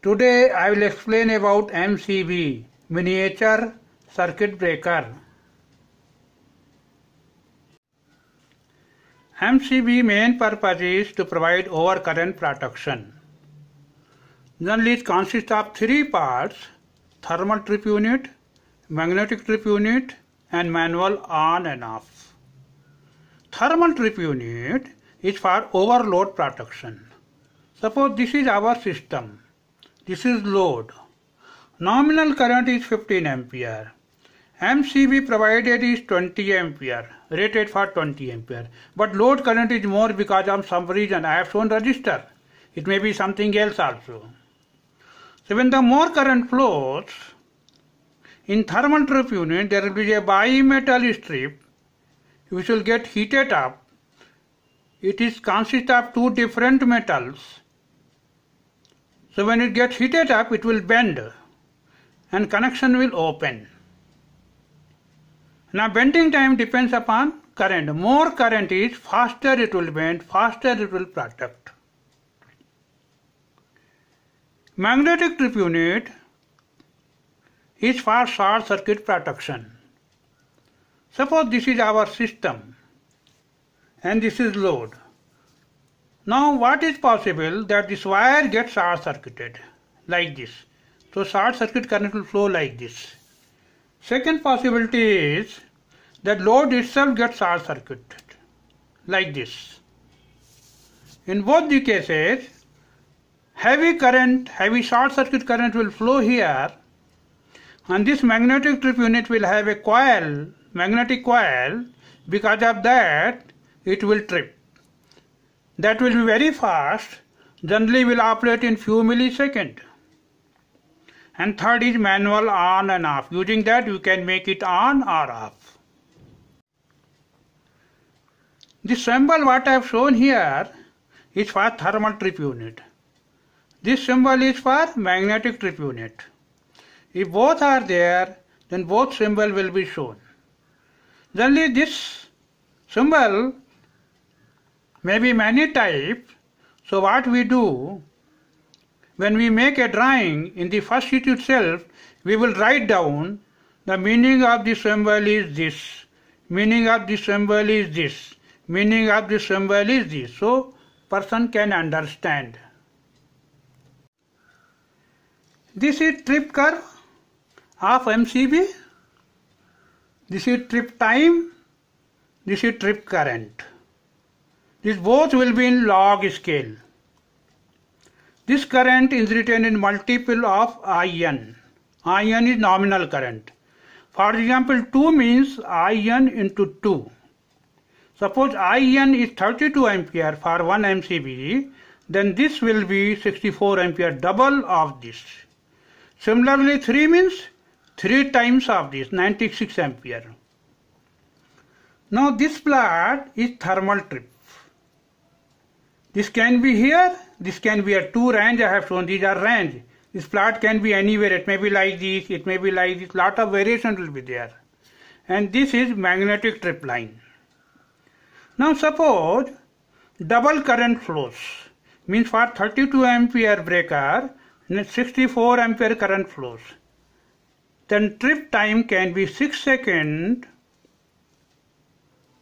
Today I will explain about MCB, Miniature Circuit Breaker. MCB main purpose is to provide overcurrent protection. Generally it consists of three parts: thermal trip unit, magnetic trip unit and manual on and off. Thermal trip unit is for overload protection. Suppose this is our system. This is load. Nominal current is 15 ampere. MCB provided is 20 ampere, rated for 20 ampere. But load current is more because of some reason. I have shown resistor. It may be something else also. So when the more current flows, in thermal trip unit there will be a bimetal strip which will get heated up. It is consist of two different metals. So when it gets heated up, it will bend and connection will open. Now bending time depends upon current. More current is, faster it will bend, faster it will protect. Magnetic trip unit is for short circuit protection. Suppose this is our system and this is load. Now what is possible that this wire gets short circuited like this. So short circuit current will flow like this. Second possibility is that load itself gets short circuited like this. In both the cases heavy short circuit current will flow here, and this magnetic trip unit will have a coil, magnetic coil. Because of that it will trip. That will be very fast, generally will operate in few milliseconds. And third is manual on and off. Using that you can make it on or off. This symbol what I have shown here is for thermal trip unit. This symbol is for magnetic trip unit. If both are there, then both symbol will be shown. Generally this symbol may be many types. So what we do, when we make a drawing, in the first sheet itself we will write down the meaning of the symbol is this, meaning of the symbol is this, meaning of the symbol is this, so person can understand. This is trip curve of MCB. This is trip time. This is trip current. These both will be in log scale. This current is written in multiple of IN. IN is nominal current. For example, 2 means IN into 2. Suppose IN is 32 ampere for 1 MCB, then this will be 64 ampere, double of this. Similarly, 3 means 3 times of this, 96 ampere. Now this plot is thermal trip. This can be here, this can be a two range I have shown, these are range. This plot can be anywhere, it may be like this, it may be like this, lot of variation will be there. And this is magnetic trip line. Now suppose double current flows, means for 32 ampere breaker, 64 ampere current flows. Then trip time can be 6 seconds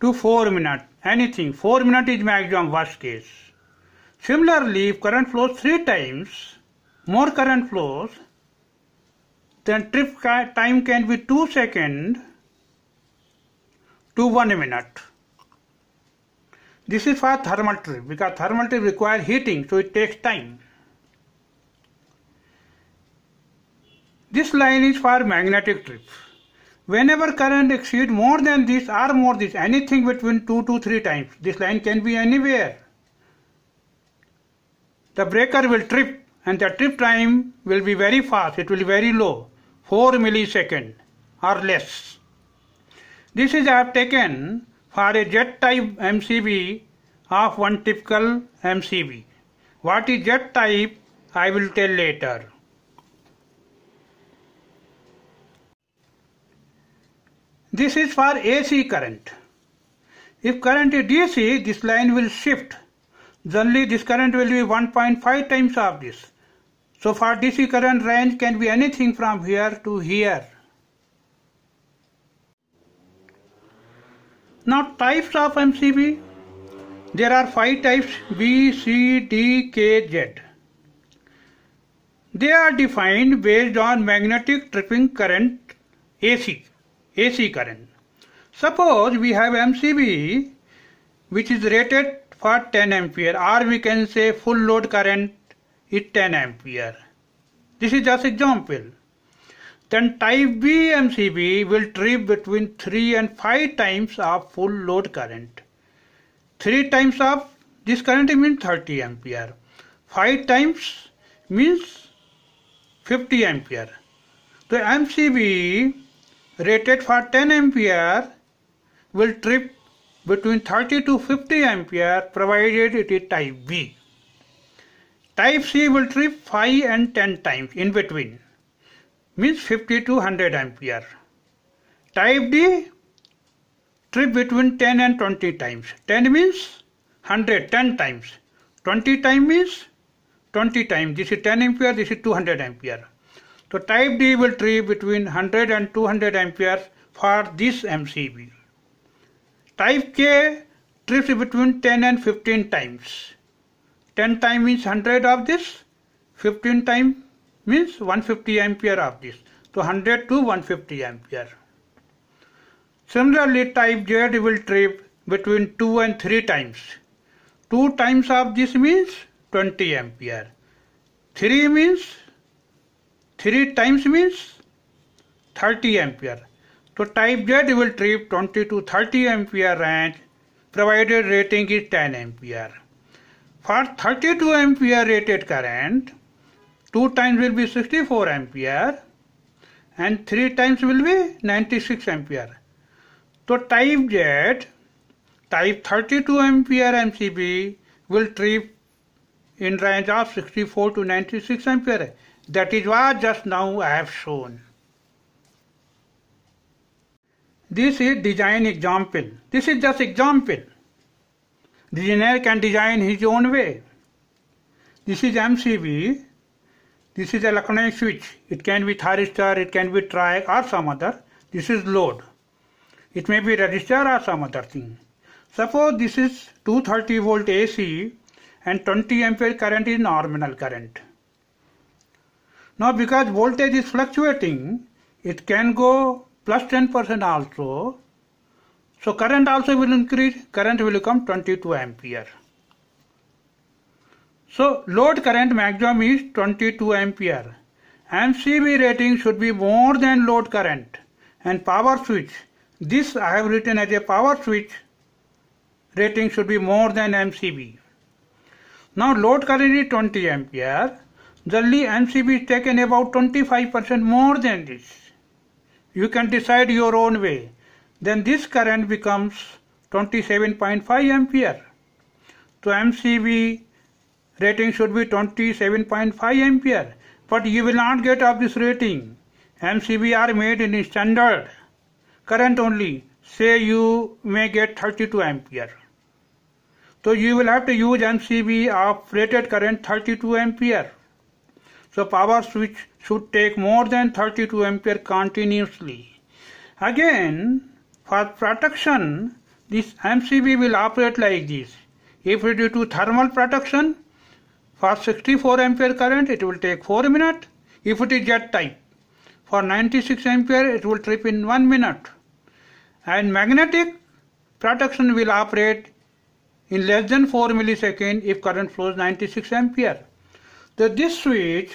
to 4 minutes, anything, 4 minutes is maximum worst case. Similarly, if current flows 3 times, more current flows, then trip time can be 2 seconds to 1 minute. This is for thermal trip, because thermal trip requires heating, so it takes time. This line is for magnetic trip. Whenever current exceeds more than this or more this, anything between 2 to 3 times, this line can be anywhere. The breaker will trip and the trip time will be very fast, it will be very low, 4 milliseconds or less. This is I have taken for a jet type MCB of one typical MCB. What is jet type I will tell later. This is for AC current. If current is DC, this line will shift. Generally this current will be 1.5 times of this. So for DC current range can be anything from here to here. Now types of MCB. There are 5 types B, C, D, K, Z. They are defined based on magnetic tripping current AC current. Suppose we have MCB which is rated for 10 ampere, or we can say full load current is 10 ampere. This is just example. Then type B MCB will trip between 3 and 5 times of full load current. 3 times of this current means 30 ampere. 5 times means 50 ampere. So MCB rated for 10 ampere will trip between 30 to 50 ampere provided it is type B. Type C will trip 5 and 10 times in between, means 50 to 100 ampere. Type D trip between 10 and 20 times. 10 means 100, 10 times. 20 times means 20 times. This is 10 ampere, this is 200 ampere. So type D will trip between 100 and 200 ampere for this MCB. Type K trips between 10 and 15 times. 10 times means 100 of this, 15 times means 150 ampere of this. So 100 to 150 ampere. Similarly, type Z will trip between 2 and 3 times. 2 times of this means 20 ampere. 3 times means 30 ampere. So type Z will trip 20 to 30 ampere range provided rating is 10 ampere. For 32 ampere rated current, 2 times will be 64 ampere and 3 times will be 96 ampere. So type Z, type 32 ampere MCB will trip in range of 64 to 96 ampere. That is what just now I have shown. This is design example. This is just example. Designer can design his own way. This is MCB. This is electronic switch. It can be thyristor, it can be triac or some other. This is load. It may be resistor or some other thing. Suppose this is 230 volt AC and 20 ampere current is nominal current. Now because voltage is fluctuating, it can go plus 10% also, so current also will increase, current will become 22 ampere. So load current maximum is 22 ampere. MCB rating should be more than load current and power switch. This I have written as a power switch rating should be more than MCB. Now load current is 20 ampere. Generally MCB is taken about 25% more than this. You can decide your own way. Then this current becomes 27.5 ampere. So MCB rating should be 27.5 ampere. But you will not get of this rating. MCB are made in standard current only. Say you may get 32 ampere. So you will have to use MCB of rated current 32 ampere. So power switch should take more than 32 ampere continuously. Again, for protection, this MCB will operate like this. If we do thermal protection, for 64 ampere current it will take 4 minutes. If it is jet type, for 96 ampere it will trip in 1 minute. And magnetic protection will operate in less than 4 milliseconds if current flows 96 ampere. So this switch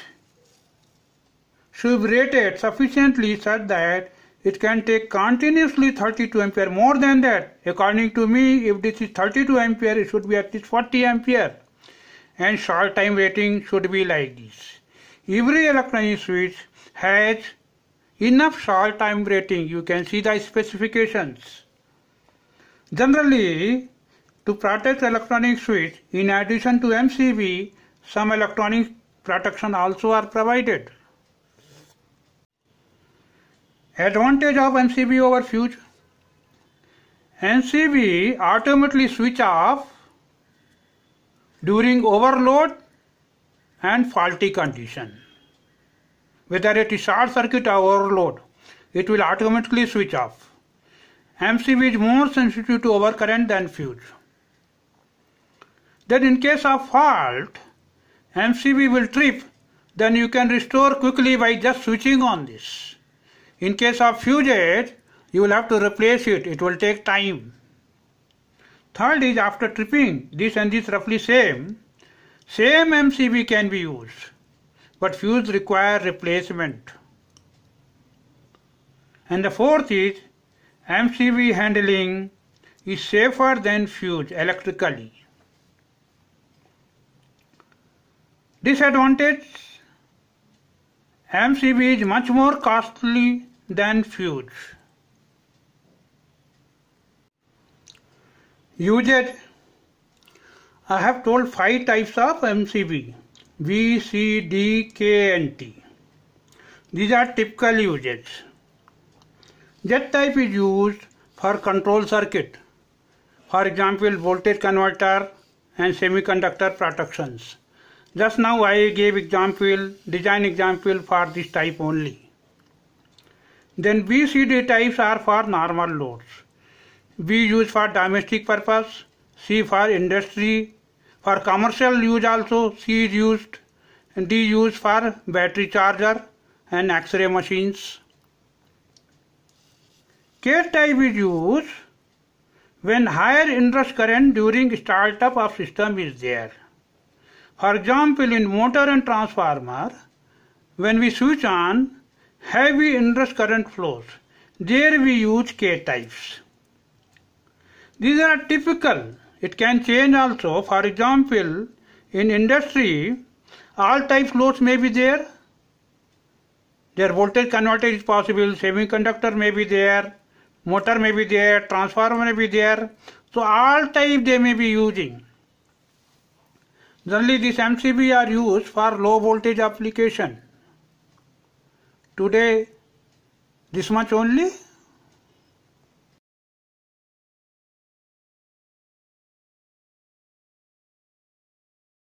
should be rated sufficiently such that it can take continuously 32 ampere. More than that, according to me, if this is 32 ampere, it should be at least 40 ampere. And short time rating should be like this. Every electronic switch has enough short time rating. You can see the specifications. Generally, to protect electronic switch, in addition to MCB, some electronic protection also are provided. Advantage of MCB over fuse. MCB automatically switch off during overload and faulty condition. Whether it is short circuit or overload, it will automatically switch off. MCB is more sensitive to overcurrent than fuse. Then in case of fault, MCB will trip, then you can restore quickly by just switching on this. In case of fuse edge, you will have to replace it, it will take time. Third is after tripping, this and this roughly same MCB can be used, but fuse require replacement. And the fourth is MCB handling is safer than fuse electrically. Disadvantage, MCB is much more costly than fuse. Usage, I have told 5 types of MCB, B, C, D, K and T. These are typical usages. Z type is used for control circuit, for example voltage converter and semiconductor protections. Just now I gave design example for this type only. Then B, C, D types are for normal loads. B used for domestic purpose, C for industry, for commercial use also C is used, and D used for battery charger and X-ray machines. K type is used when higher induced current during startup of system is there. For example, in motor and transformer, when we switch on, heavy induced current flows. There we use K types. These are typical. It can change also. For example, in industry, all type loads may be there. Their voltage converter is possible, semiconductor may be there, motor may be there, transformer may be there. So all type they may be using. Generally, these MCB are used for low voltage application. Today, this much only.